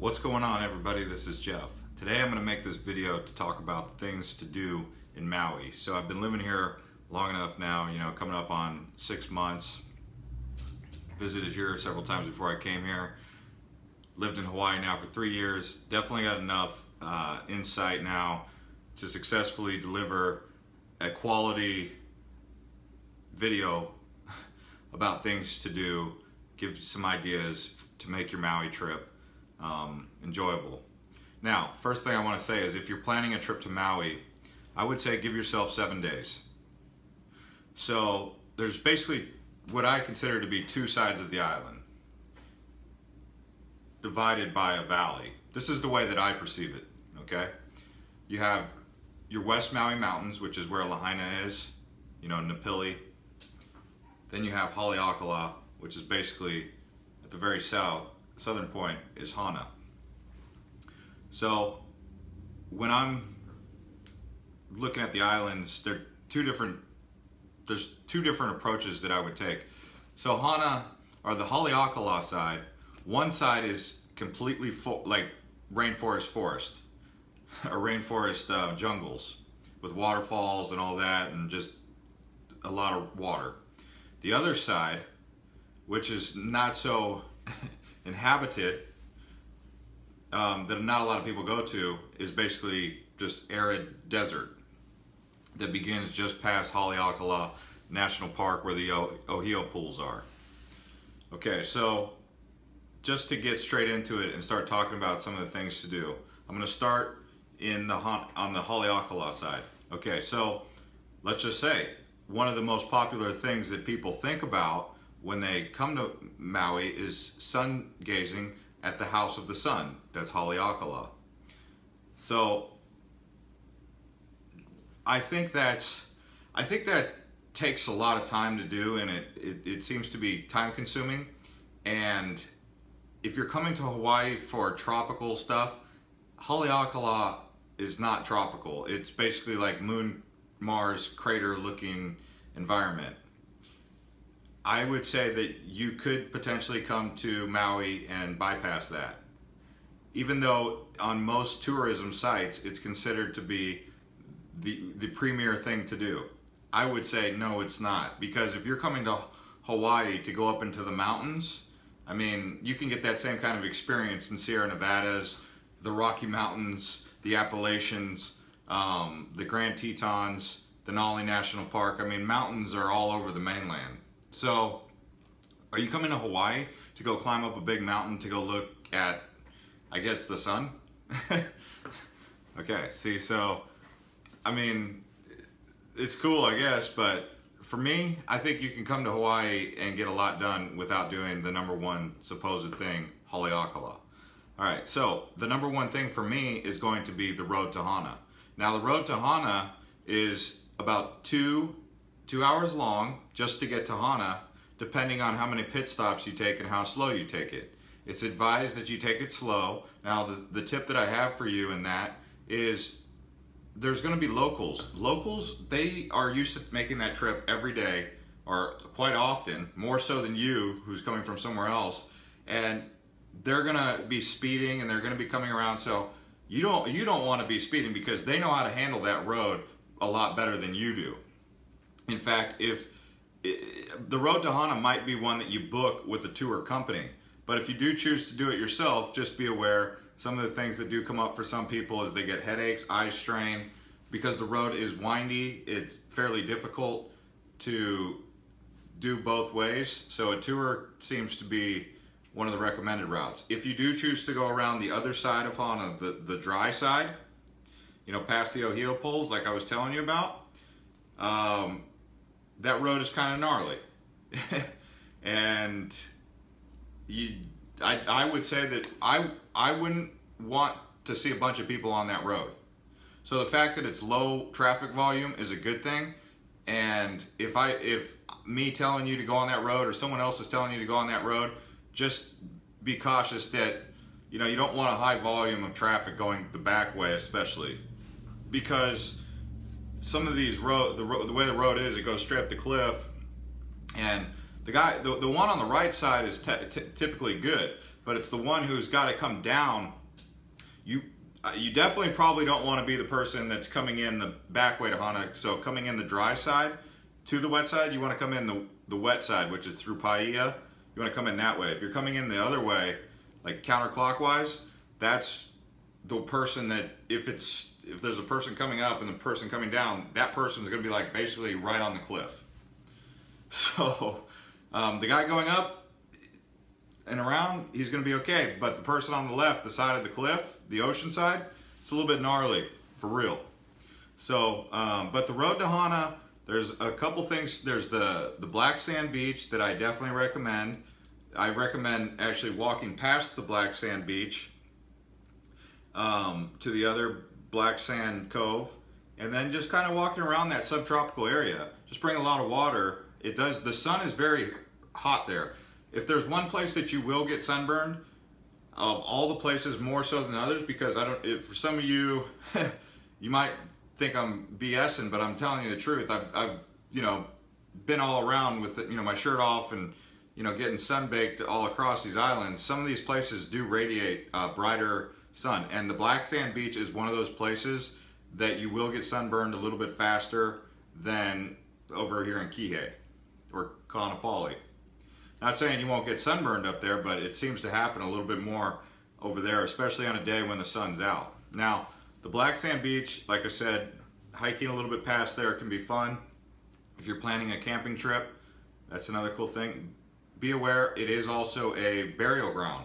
What's going on, everybody? This is Jeff. Today I'm going to make this video to talk about things to do in Maui. So I've been living here long enough now, you know, coming up on 6 months. Visited here several times before I came here. Lived in Hawaii now for 3 years. Definitely got enough insight now to successfully deliver a quality video about things to do, give some ideas to make your Maui trip enjoyable. Now, first thing I want to say is if you're planning a trip to Maui, I would say give yourself 7 days. So there's basically what I consider to be two sides of the island divided by a valley. This is the way that I perceive it, okay? You have your West Maui Mountains, which is where Lahaina is, you know, Napili. Then you have Haleakala, which is basically at the very southern point is Hana. So when I'm looking at the islands, there's two different approaches that I would take. So Hana, or the Haleakala side, one side is completely like forest, or rainforest jungles with waterfalls and all that, and just a lot of water. The other side, which is not so inhabited, that not a lot of people go to, is basically just arid desert that begins just past Haleakala National Park where the Oheo pools are. Okay, so just to get straight into it and start talking about some of the things to do, I'm going to start on the Haleakala side. Okay, so let's just say one of the most popular things that people think about when they come to Maui is sun gazing at the House of the Sun. That's Haleakala. So I think that takes a lot of time to do, and it seems to be time consuming. And if you're coming to Hawaii for tropical stuff, Haleakala is not tropical. It's basically like moon, Mars crater looking environment. I would say that you could potentially come to Maui and bypass that. Even though on most tourism sites, it's considered to be the premier thing to do. I would say no, it's not. Because if you're coming to Hawaii to go up into the mountains, I mean, you can get that same kind of experience in Sierra Nevadas, the Rocky Mountains, the Appalachians, the Grand Tetons, Denali National Park. I mean, mountains are all over the mainland. So, are you coming to Hawaii to go climb up a big mountain to go look at, I guess, the sun? Okay, see, so, I mean, it's cool, I guess, but for me, I think you can come to Hawaii and get a lot done without doing the number one supposed thing, Haleakala. All right, so the number one thing for me is going to be the road to Hana. Now, the road to Hana is about two hours long just to get to Hana, depending on how many pit stops you take and how slow you take it. It's advised that you take it slow. Now, the tip that I have for you in that is there's going to be locals. Locals, they are used to making that trip every day, or quite often, more so than you who's coming from somewhere else, and they're going to be speeding and they're going to be coming around. So you don't want to be speeding, because they know how to handle that road a lot better than you do. In fact, if the road to Hana might be one that you book with a tour company, but if you do choose to do it yourself, just be aware some of the things that do come up for some people is they get headaches, eye strain, because the road is windy. It's fairly difficult to do both ways, so a tour seems to be one of the recommended routes. If you do choose to go around the other side of Hana, the dry side, you know, past the Oheo poles like I was telling you about, that road is kind of gnarly. And I would say that I wouldn't want to see a bunch of people on that road. So the fact that it's low traffic volume is a good thing. And if me telling you to go on that road or someone else is telling you to go on that road, just be cautious that, you know, you don't want a high volume of traffic going the back way, especially because some of these the way the road is, it goes straight up the cliff, and the one on the right side is typically good. but it's the one who's got to come down. You definitely probably don't want to be the person that's coming in the back way to Hana. So coming in the dry side to the wet side, you want to come in the wet side, which is through Paia. You want to come in that way. If you're coming in the other way, like counterclockwise, that's the person that if there's a person coming up and the person coming down, that person's going to be like basically right on the cliff. So the guy going up and around, he's going to be okay. But the person on the left, the side of the cliff, the ocean side, it's a little bit gnarly for real. So, but the road to Hana, there's a couple things. There's the black sand beach that I definitely recommend. I recommend actually walking past the black sand beach to the other black sand cove, and then just kind of walking around that subtropical area. Just bring a lot of water. It does, the sun is very hot there. If there's one place that you will get sunburned, of all the places more so than others, because I don't, if for some of you, you might think I'm BSing, but I'm telling you the truth. I've you know, been all around with, you know, my shirt off and, you know, getting sunbaked all across these islands. Some of these places do radiate brighter sun, and the black sand beach is one of those places that you will get sunburned a little bit faster than over here in Kihei or Kāʻanapali. Not saying you won't get sunburned up there, but it seems to happen a little bit more over there, especially on a day when the sun's out. Now, the black sand beach, like I said, hiking a little bit past there can be fun. If you're planning a camping trip, that's another cool thing. Be aware, it is also a burial ground.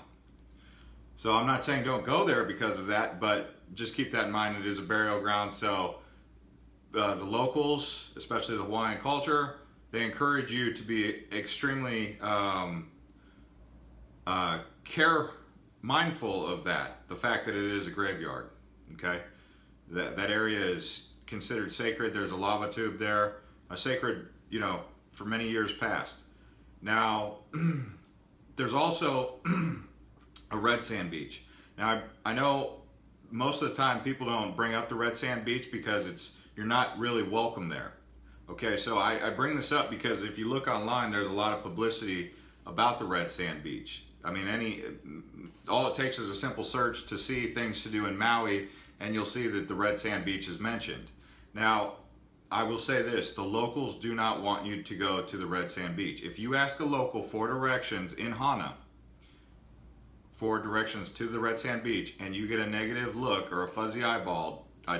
So I'm not saying don't go there because of that, but just keep that in mind, it is a burial ground. So the locals, especially the Hawaiian culture, they encourage you to be extremely mindful of that, the fact that it is a graveyard, okay? That area is considered sacred. There's a lava tube there, a sacred, you know, for many years past. Now, there's also a red sand beach. Now, I know most of the time people don't bring up the red sand beach because it's, you're not really welcome there. Okay, so I bring this up because if you look online, there's a lot of publicity about the red sand beach. I mean, all it takes is a simple search to see things to do in Maui, and you'll see that the red sand beach is mentioned. Now, I will say this, the locals do not want you to go to the red sand beach. If you ask a local for directions in Hana, for directions to the red sand beach, and you get a negative look or a fuzzy eyeball, I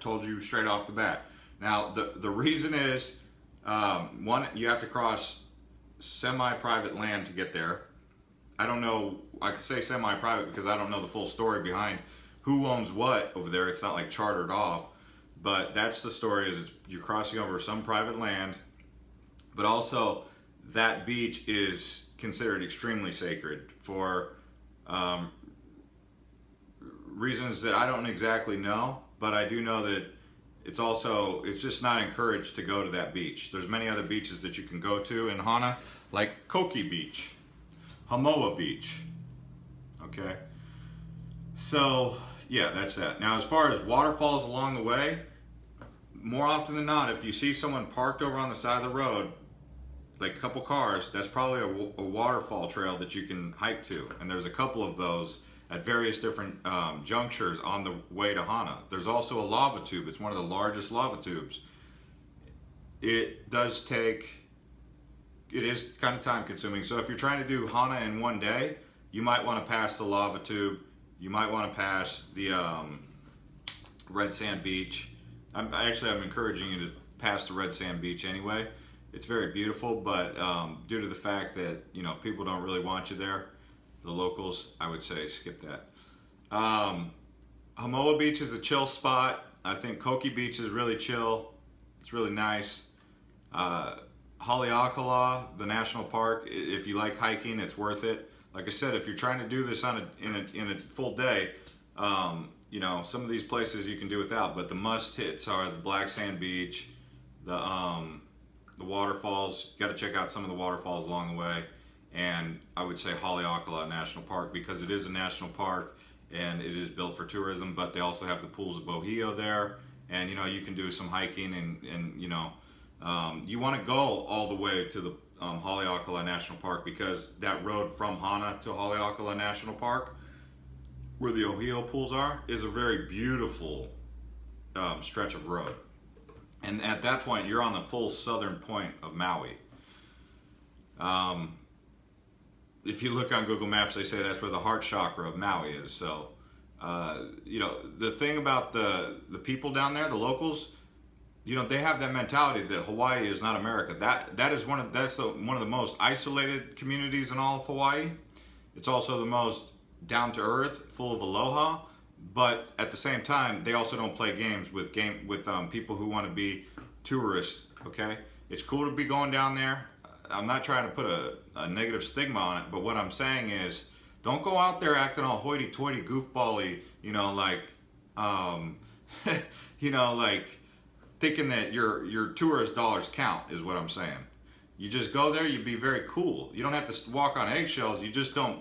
told you straight off the bat. Now, the reason is, one, you have to cross semi-private land to get there. I don't know, I could say semi-private because I don't know the full story behind who owns what over there. It's not like chartered off, but that's the story, is you're crossing over some private land, but also that beach is considered extremely sacred for reasons that I don't exactly know, but I do know that it's also, it's just not encouraged to go to that beach. There's many other beaches that you can go to in Hana, like Koki Beach, Hamoa Beach, okay? So, yeah, that's that. Now, as far as waterfalls along the way, more often than not, if you see someone parked over on the side of the road, like a couple cars, that's probably a waterfall trail that you can hike to. And there's a couple of those at various different junctures on the way to Hana. There's also a lava tube. It's one of the largest lava tubes. It does take, it is kind of time consuming. So if you're trying to do Hana in one day, you might want to pass the lava tube. You might want to pass the red sand beach. I'm encouraging you to pass the red sand beach anyway. It's very beautiful, but due to the fact that, you know, people don't really want you there, the locals, I would say skip that. Hamoa Beach is a chill spot. I think Koki Beach is really chill. It's really nice. Haleakala, the national park, if you like hiking, it's worth it. Like I said, if you're trying to do this on in a full day, you know, some of these places you can do without, but the must hits are the black sand beach, the waterfalls. You gotta check out some of the waterfalls along the way. And I would say Haleakala National Park, because it is a national park and it is built for tourism, but they also have the pools of Oheo there. And, you know, you can do some hiking and you know, you want to go all the way to the Haleakala National Park, because that road from Hana to Haleakala National Park, where the Oheo pools are, is a very beautiful stretch of road. And at that point, you're on the full southern point of Maui. If you look on Google Maps, they say that's where the heart chakra of Maui is. So, you know, the thing about the people down there, the locals, you know, they have that mentality that Hawaii is not America. That is one of the most isolated communities in all of Hawaii. It's also the most down to earth, full of aloha. But at the same time, they also don't play games with people who want to be tourists. Okay, it's cool to be going down there. I'm not trying to put a negative stigma on it, but what I'm saying is, don't go out there acting all hoity-toity, goofball-y. You know, like, you know, like, thinking that your tourist dollars count is what I'm saying. You just go there, you be very cool. You don't have to walk on eggshells. You just don't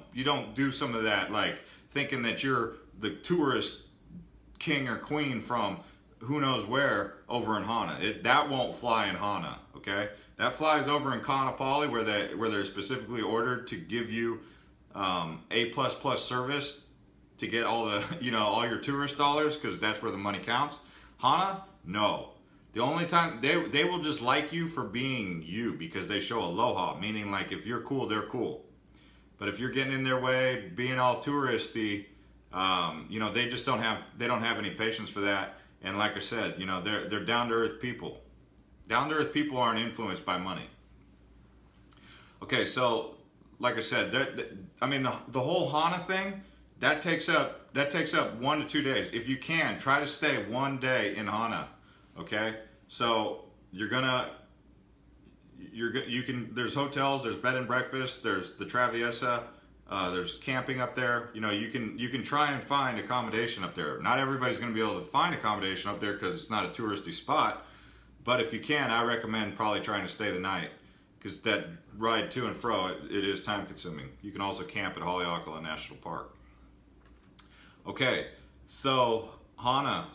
do some of that, like thinking that you're the tourist king or queen from who knows where over in Hana. That won't fly in Hana, okay? That flies over in Kāʻanapali, where they're specifically ordered to give you A++ service to get all the, you know, all your tourist dollars, because that's where the money counts. Hana, no. The only time they will just like you for being you, because they show aloha, meaning like if you're cool, they're cool. But if you're getting in their way, being all touristy, you know, they just don't have any patience for that. And like I said, you know, they're down to earth people. Down to earth people aren't influenced by money. Okay, so like I said, I mean the whole Hana thing, that takes up 1 to 2 days. If you can, try to stay 1 day in Hana. Okay, so there's hotels, there's bed and breakfast, there's the Traviesa, there's camping up there. You know, you can try and find accommodation up there. Not everybody's going to be able to find accommodation up there because it's not a touristy spot. But if you can, I recommend probably trying to stay the night, because that ride to and fro, it is time consuming. You can also camp at Haleakala National Park. Okay, so Hana,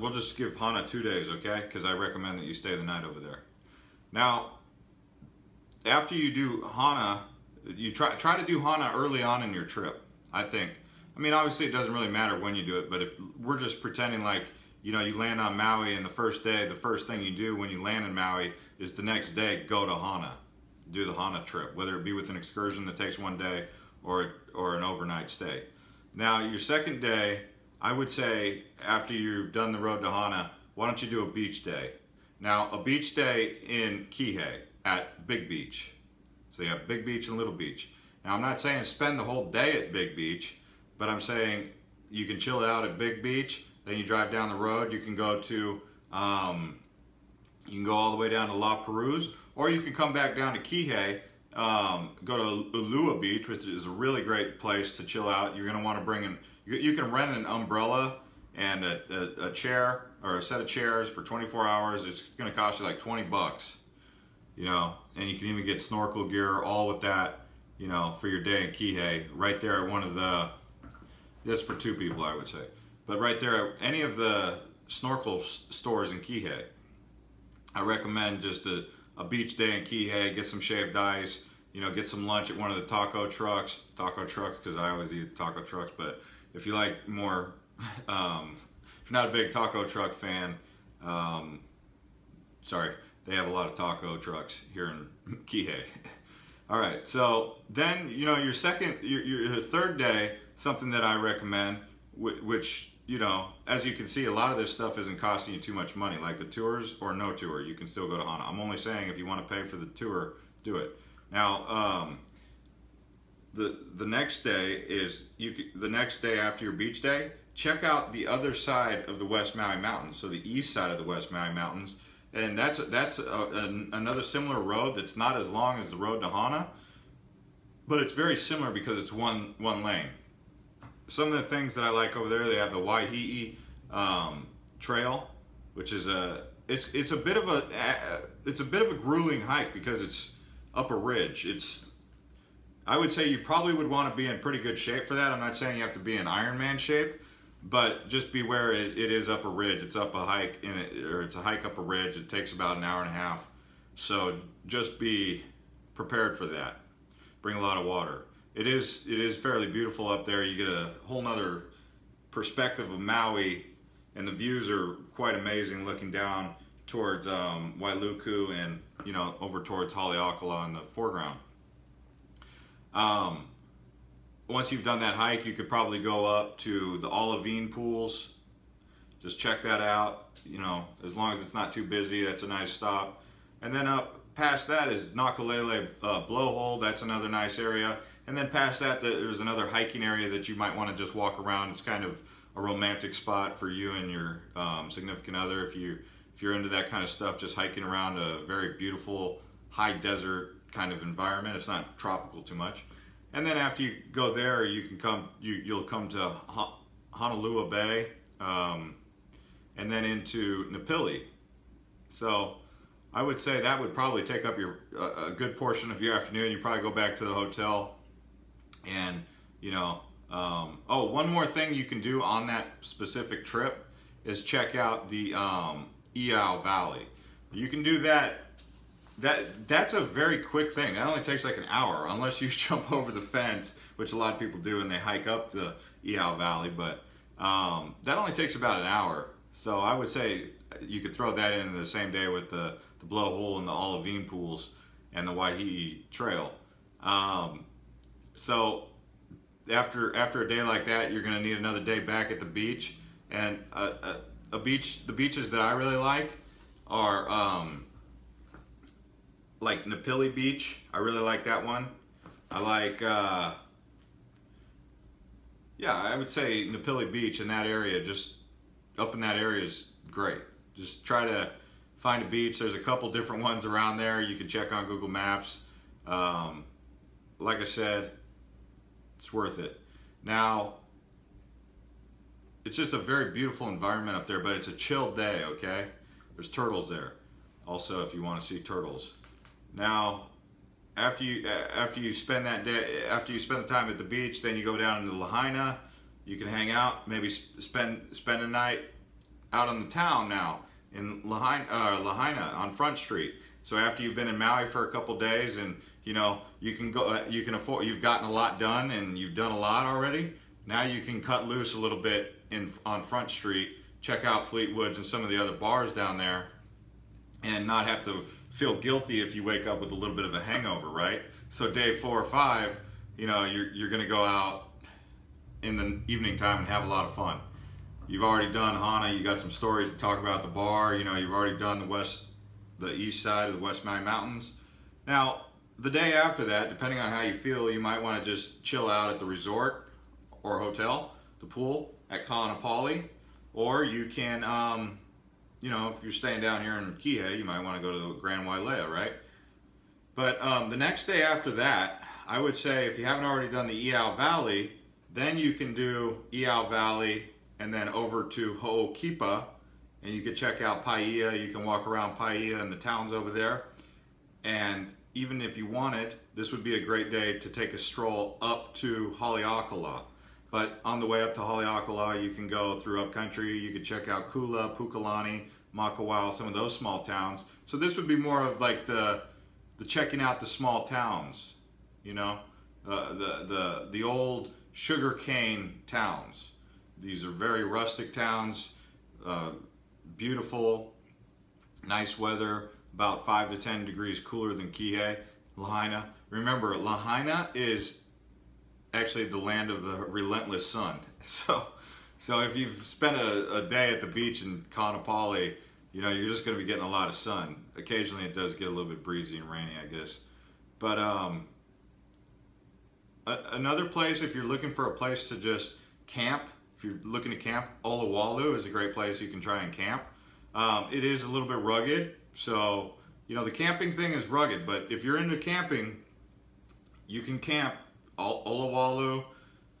we'll just give Hana 2 days, okay? Because I recommend that you stay the night over there. Now, after you do Hana, you try to do Hana early on in your trip, I think. I mean, obviously, it doesn't really matter when you do it, but if we're just pretending like, you know, you land on Maui and the first day, the first thing you do when you land in Maui is the next day go to Hana, do the Hana trip, whether it be with an excursion that takes 1 day or an overnight stay. Now, your second day, I would say after you've done the road to Hana, why don't you do a beach day? Now, a beach day in Kihei at Big Beach. So you have Big Beach and Little Beach. Now, I'm not saying spend the whole day at Big Beach, but I'm saying you can chill out at Big Beach, then you drive down the road, you can go all the way down to La Perouse, or you can come back down to Kihei, go to Ulua Beach, which is a really great place to chill out. You're gonna wanna bring in, you can rent an umbrella and a chair or a set of chairs for 24 hours. It's going to cost you like 20 bucks, you know, and you can even get snorkel gear, all with that, you know, for your day in Kihei, right there at one of the, that's for two people I would say, but right there at any of the snorkel stores in Kihei. I recommend just a beach day in Kihei, get some shaved ice, you know, get some lunch at one of the taco trucks, because I always eat taco trucks, but if you like more, if you're not a big taco truck fan, sorry, they have a lot of taco trucks here in Kihei. All right, so then, you know, your third day, something that I recommend, which, you know, as you can see, a lot of this stuff isn't costing you too much money, like the tours or no tour, you can still go to Hana. I'm only saying if you want to pay for the tour, do it. Now, the next day is, the next day after your beach day, check out the other side of the West Maui Mountains, so the east side of the West Maui Mountains, and that's another similar road that's not as long as the road to Hana, but it's very similar because it's one lane. Some of the things that I like over there, they have the Waihe'e trail, which is a bit of a grueling hike because it's up a ridge. I would say you probably would want to be in pretty good shape for that. I'm not saying you have to be in Ironman shape, but just beware, it is up a ridge. It's up a hike, or it's a hike up a ridge. It takes about an hour and a half. So just be prepared for that. Bring a lot of water. It is fairly beautiful up there. You get a whole nother perspective of Maui, and the views are quite amazing looking down towards Wailuku and, you know, over towards Haleakala in the foreground. Once you've done that hike, you could probably go up to the Olivine Pools. Just check that out, you know, as long as it's not too busy, that's a nice stop. And then up past that is Nakalele Blowhole, that's another nice area. And then past that, there's another hiking area that you might want to just walk around. It's kind of a romantic spot for you and your significant other. If you're into that kind of stuff, just hiking around a very beautiful, high desert kind of environment. It's not tropical too much. And then after you go there, you can come, you'll come to Honolua Bay, and then into Napili. So I would say that would probably take up your a good portion of your afternoon. You probably go back to the hotel, and you know. Oh, one more thing you can do on that specific trip is check out the Iao Valley. You can do that. That's a very quick thing. That only takes like an hour, unless you jump over the fence, which a lot of people do, and they hike up the Iao Valley. But that only takes about an hour. So I would say you could throw that in the same day with the Blowhole and the Olivine Pools and the Waihe'e Trail. So after a day like that, you're going to need another day back at the beach. And the beaches that I really like are like Napili Beach. I really like that one. I like, yeah, I would say Napili Beach in that area, just up in that area is great. Just try to find a beach. There's a couple different ones around there. You can check on Google Maps. Like I said, it's worth it. Now, it's just a very beautiful environment up there, but it's a chill day, okay? There's turtles there. Also, if you want to see turtles. Now, after you spend that day, after you spend the time at the beach, then you go down into Lahaina. You can hang out, maybe spend a night out in the town now in Lahaina, on Front Street. So after you've been in Maui for a couple days, and you know you can go, you can afford, you've gotten a lot done, and you've done a lot already. Now you can cut loose a little bit on Front Street, check out Fleetwoods and some of the other bars down there, and not have to feel guilty if you wake up with a little bit of a hangover, right? So day 4 or 5, you know, you're gonna go out in the evening time and have a lot of fun. You've already done Hana, you got some stories to talk about at the bar, you know, you've already done the east side of the West Maui Mountains. Now, the day after that, depending on how you feel, you might wanna just chill out at the resort or hotel, the pool at Kāʻanapali, or you can, you know, if you're staying down here in Kihei, you might wanna go to the Grand Wailea, right? But the next day after that, I would say if you haven't already done the Iao Valley, then you can do Iao Valley and then over to Ho'okipa, and you can check out Paia. You can walk around Paia and the towns over there. And even if you wanted, this would be a great day to take a stroll up to Haleakala. But on the way up to Haleakala, you can go through upcountry. You can check out Kula, Pukalani, Makawao, some of those small towns. So this would be more of like the checking out the small towns, you know, the old sugarcane towns. These are very rustic towns, beautiful, nice weather, about 5 to 10 degrees cooler than Kihei. Lahaina, remember, Lahaina is actually the land of the relentless sun. So if you've spent a day at the beach in Kaanapali, you know, you're just gonna be getting a lot of sun. Occasionally it does get a little bit breezy and rainy, I guess. But another place, if you're looking for a place to just camp, if you're looking to camp, Oluwalu is a great place you can try and camp. It is a little bit rugged, so, you know, the camping thing is rugged, but if you're into camping, you can camp Oluwalu,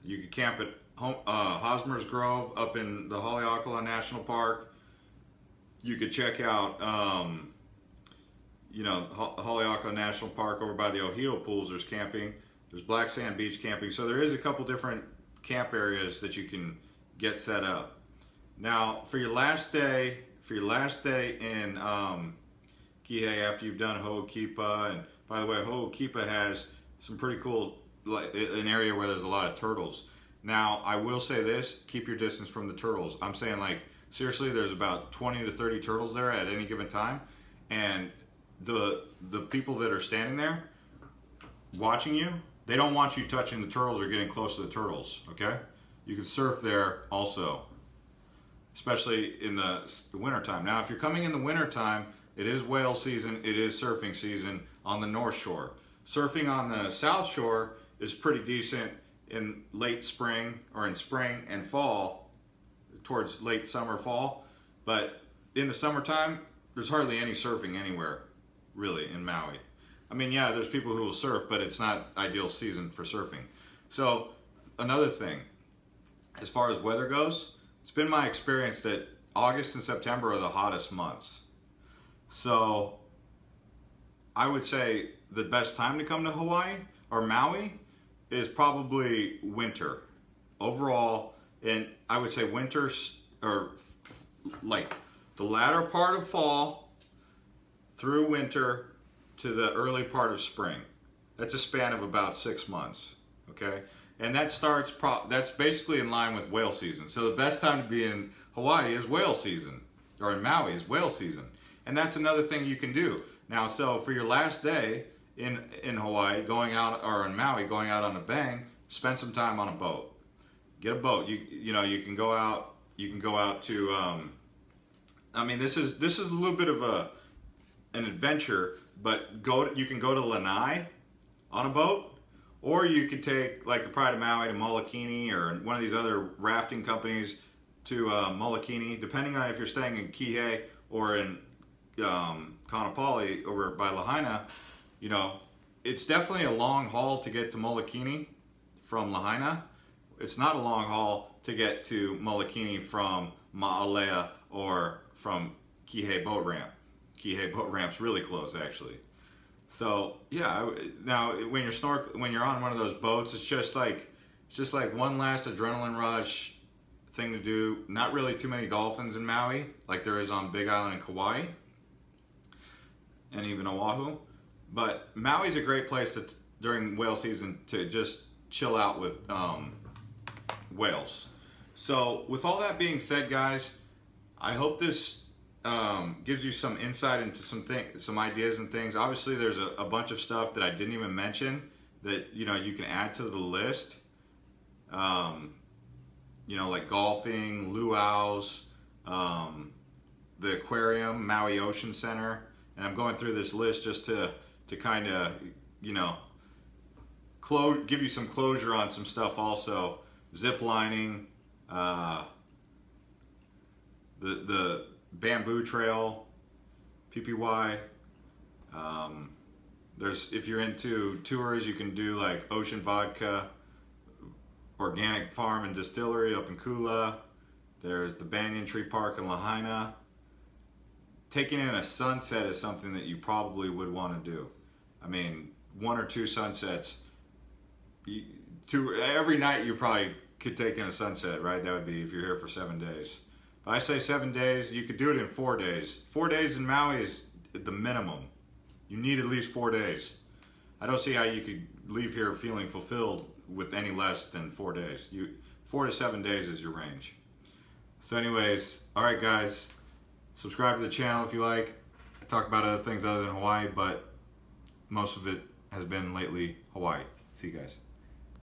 you can camp at Hosmer's Grove up in the Haleakala National Park. You could check out, you know, Haleakala National Park over by the Oheo pools, there's camping. There's black sand beach camping. So there is a couple different camp areas that you can get set up. Now, for your last day in Kihei, after you've done Ho'okipa and By the way, Ho'okipa has some pretty cool, an area where there's a lot of turtles. Now, I will say this, keep your distance from the turtles. I'm saying, like, seriously, there's about 20 to 30 turtles there at any given time. And the people that are standing there watching you, they don't want you touching the turtles or getting close to the turtles, okay? You can surf there also, especially in the wintertime. Now, if you're coming in the wintertime, it is whale season, it is surfing season on the North Shore. Surfing on the South Shore is pretty decent in late spring, or in spring and fall, towards late summer, fall. But in the summertime, there's hardly any surfing anywhere, really, in Maui. I mean, yeah, there's people who will surf, but it's not ideal season for surfing. So, another thing, as far as weather goes, it's been my experience that August and September are the hottest months. So, I would say the best time to come to Hawaii or Maui is probably winter overall, and I would say winter, or like the latter part of fall through winter to the early part of spring. That's a span of about 6 months, okay? And that starts, that's basically in line with whale season. So the best time to be in Hawaii is whale season, or in Maui is whale season. And that's another thing you can do. Now, so for your last day in Hawaii, going out, or in Maui, going out on a bang, spend some time on a boat. Get a boat. You know, you can go out. You can go out to. I mean, this is a little bit of an adventure, but you can go to Lanai on a boat, or you can take like the Pride of Maui to Molokini, or one of these other rafting companies to Molokini, depending on if you're staying in Kihei or in Kāʻanapali over by Lahaina. You know, it's definitely a long haul to get to Molokini from Lahaina. It's not a long haul to get to Molokini from Maalea or from Kihei Boat Ramp. Kihei Boat Ramp's really close, actually. So yeah, now when you're on one of those boats, it's just like one last adrenaline rush thing to do. Not really too many dolphins in Maui, like there is on Big Island and Kauai, and even Oahu. But Maui's a great place to, during whale season, to just chill out with whales. So with all that being said, guys, I hope this gives you some insight into some ideas and things. Obviously, there's a bunch of stuff that I didn't even mention that, you know, you can add to the list. You know, like golfing, luau's, the aquarium, Maui Ocean Center. And I'm going through this list just to kind of, you know, give you some closure on some stuff also. Zip lining, the bamboo trail, PPY. There's, if you're into tours, you can do like Ocean Vodka, organic farm and distillery up in Kula. There's the Banyan Tree Park in Lahaina. Taking in a sunset is something that you probably would want to do. I mean, one or two sunsets, every night you probably could take in a sunset, right? That would be if you're here for 7 days. If I say 7 days, you could do it in 4 days. 4 days in Maui is the minimum. You need at least 4 days. I don't see how you could leave here feeling fulfilled with any less than 4 days. 4 to 7 days is your range. So anyways, all right, guys. Subscribe to the channel if you like. I talk about other things other than Hawaii, but most of it has been lately Hawaii. See you guys.